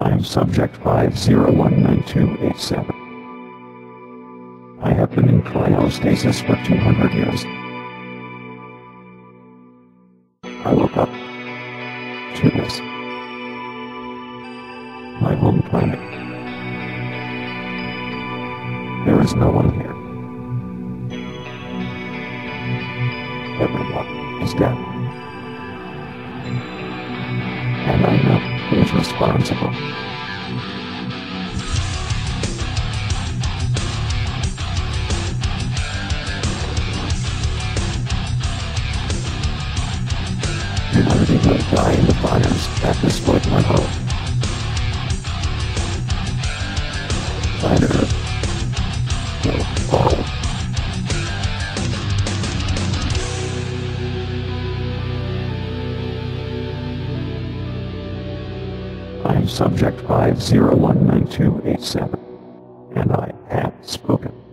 I'm Subject 501928 7. I have been in cryostasis for 200 years. I look up to this, my home planet. There is no one here. Everyone is dead. And I know who is responsible. Humanity will die in the fires that destroyed my home. Planet Earth will fall. I'm Subject 501928 7, and I have spoken.